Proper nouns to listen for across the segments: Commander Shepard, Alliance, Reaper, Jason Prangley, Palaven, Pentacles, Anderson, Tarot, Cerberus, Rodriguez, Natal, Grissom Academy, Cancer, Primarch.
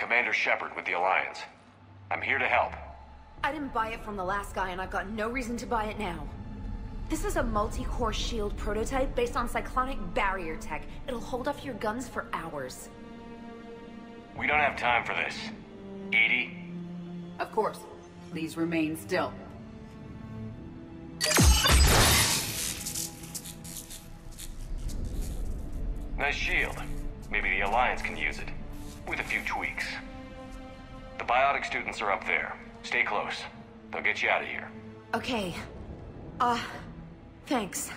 Commander Shepard with the Alliance. I'm here to help. I didn't buy it from the last guy, and I've got no reason to buy it now. This is a multi-core shield prototype based on cyclonic barrier tech. It'll hold off your guns for hours. We don't have time for this. Edie? Of course. Please remain still. Nice shield. Maybe the Alliance can use it. With a few tweaks. The biotic students are up there. Stay close. They'll get you out of here. Okay. Thanks.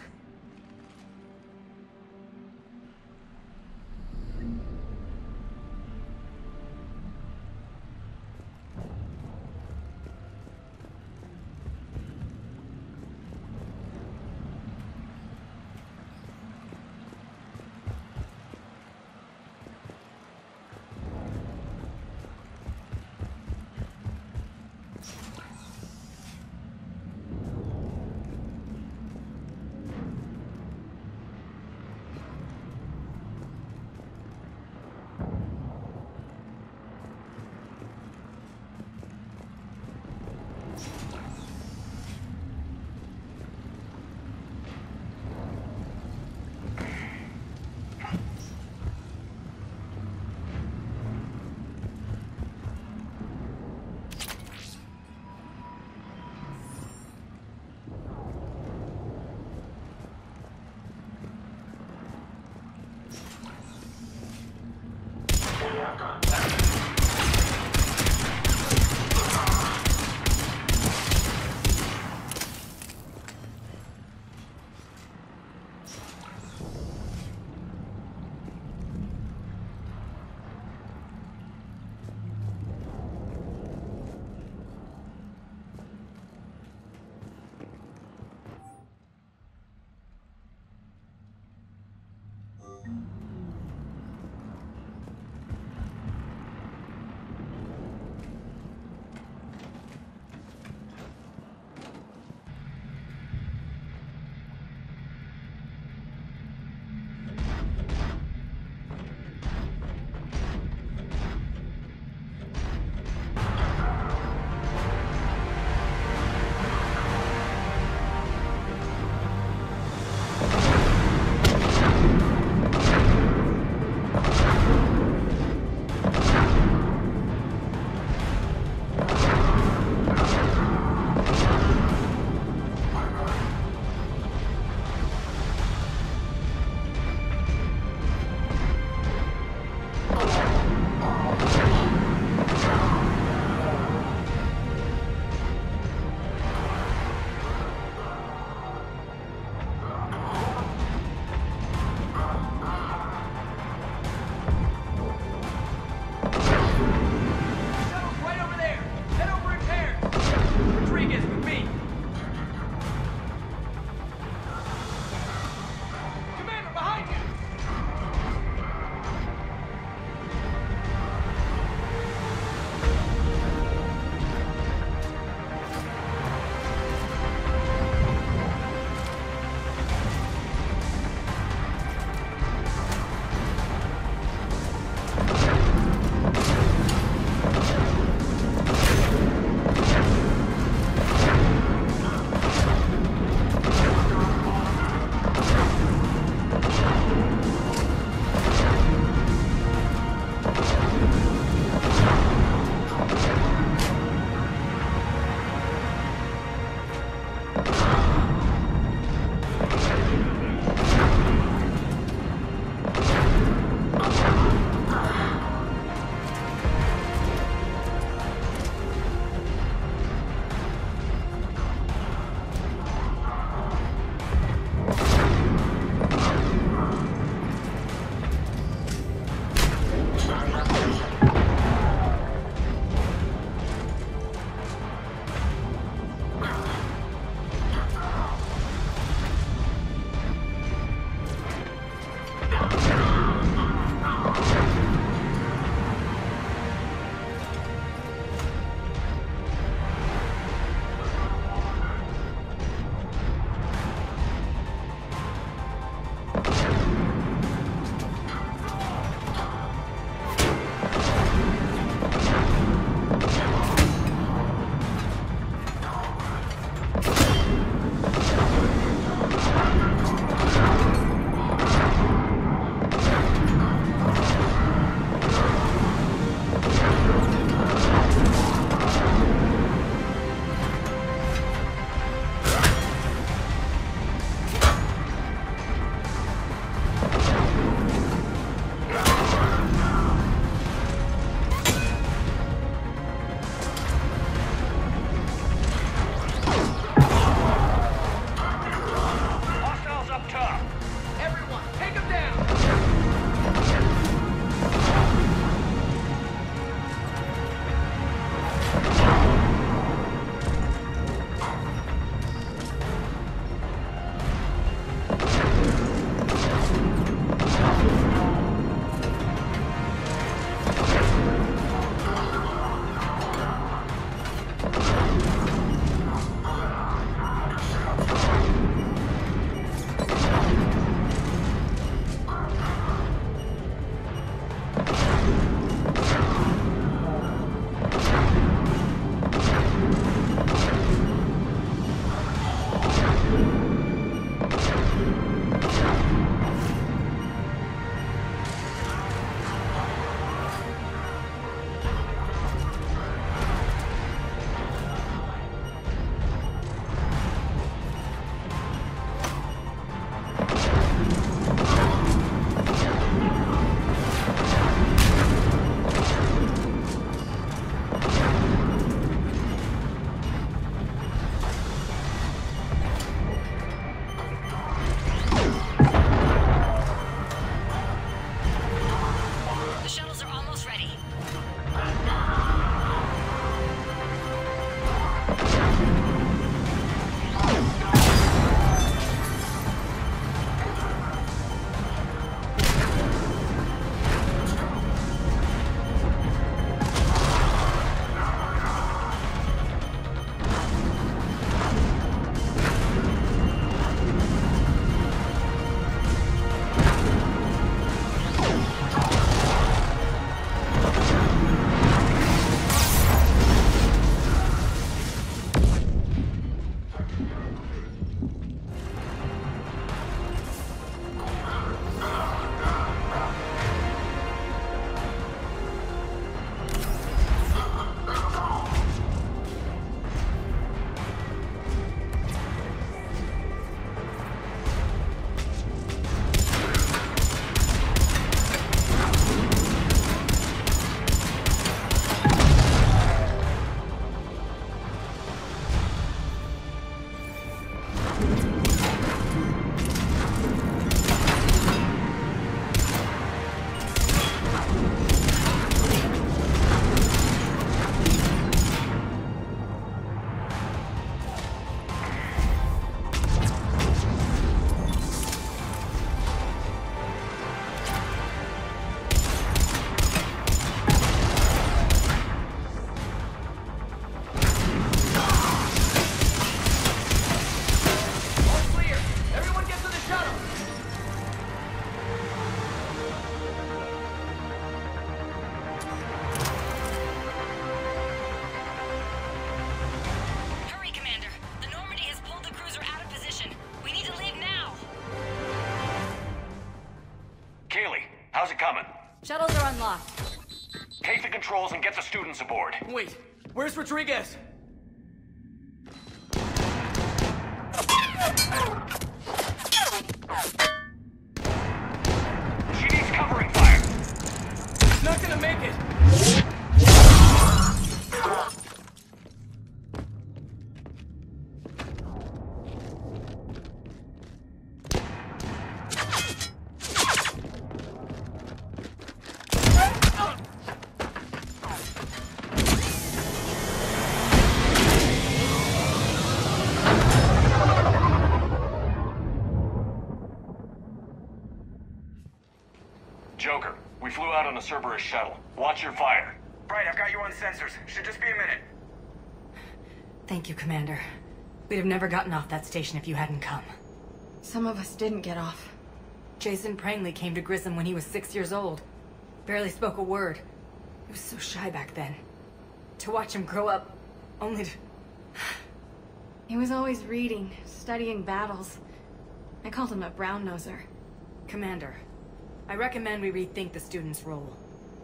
How's it coming? Shuttles are unlocked. Take the controls and get the students aboard. Wait, where's Rodriguez? She needs covering fire. She's not gonna make it. Joker, we flew out on a Cerberus shuttle. Watch your fire. Right, I've got you on sensors. Should just be a minute. Thank you, Commander. We'd have never gotten off that station if you hadn't come. Some of us didn't get off. Jason Prangley came to Grissom when he was 6 years old. Barely spoke a word. He was so shy back then. To watch him grow up, only to... He was always reading, studying battles. I called him a brown-noser. Commander, I recommend we rethink the students' role.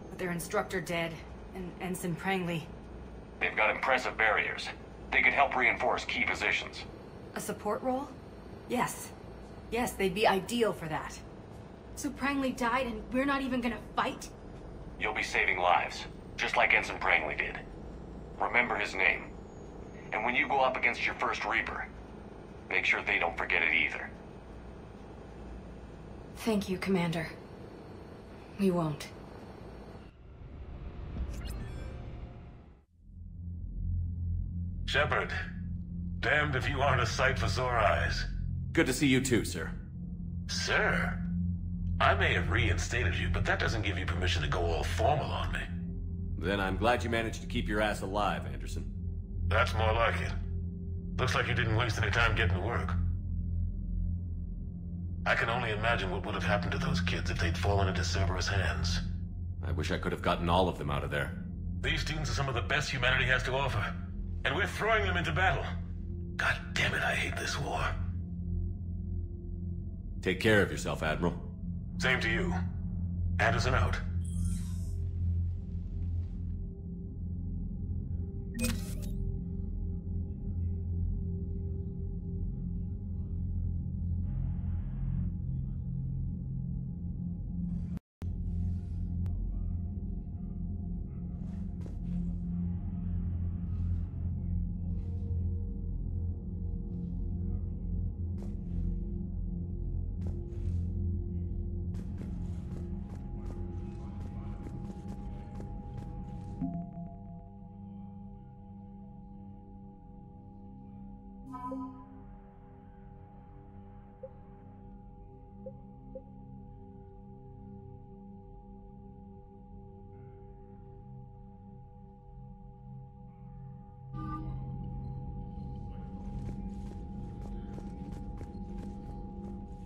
With their instructor dead, and Ensign Prangley... They've got impressive barriers. They could help reinforce key positions. A support role? Yes. Yes, they'd be ideal for that. So Prangley died and we're not even gonna fight? You'll be saving lives, just like Ensign Prangley did. Remember his name. And when you go up against your first Reaper, make sure they don't forget it either. Thank you, Commander. We won't. Shepard, damned if you aren't a sight for sore eyes. Good to see you too, sir. Sir? I may have reinstated you, but that doesn't give you permission to go all formal on me. Then I'm glad you managed to keep your ass alive, Anderson. That's more like it. Looks like you didn't waste any time getting to work. I can only imagine what would have happened to those kids if they'd fallen into Cerberus' hands. I wish I could have gotten all of them out of there. These students are some of the best humanity has to offer, and we're throwing them into battle. God damn it, I hate this war. Take care of yourself, Admiral. Same to you. Anderson out.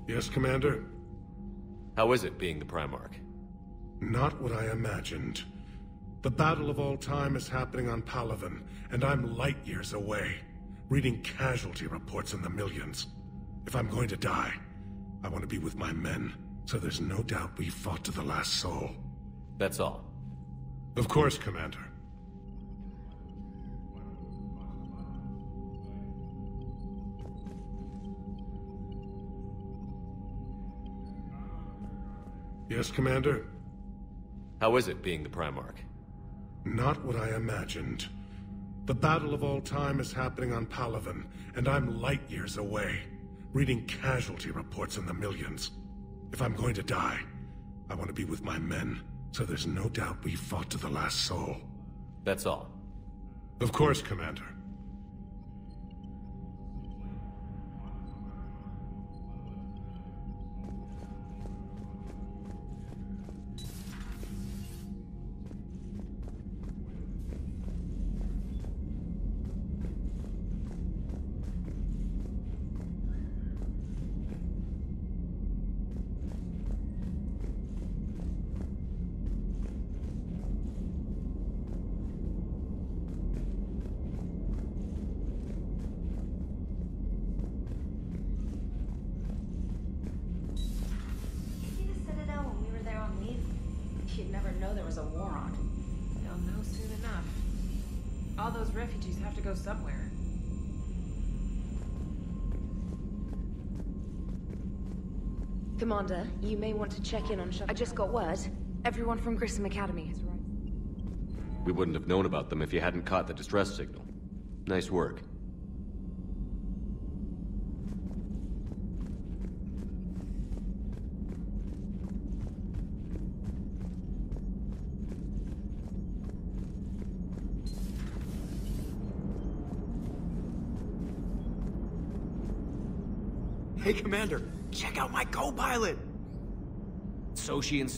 Yes, Commander? How is it, being the Primarch? Not what I imagined. The battle of all time is happening on Palaven, and I'm light years away, reading casualty reports in the millions. If I'm going to die, I want to be with my men, so there's no doubt we fought to the last soul. That's all. Of course, Commander. Yes, Commander? How is it, being the Primarch? Not what I imagined. The battle of all time is happening on Palaven, and I'm light years away, reading casualty reports in the millions. If I'm going to die, I want to be with my men, so there's no doubt we fought to the last soul. That's all. Of course, Commander. never know there was a war on. They'll know soon enough. All those refugees have to go somewhere. Commander, you may want to check in on Shepard. I just got word. Everyone from Grissom Academy is right. We wouldn't have known about them if you hadn't caught the distress signal. Nice work. Hey, Commander, check out my co-pilot! So she and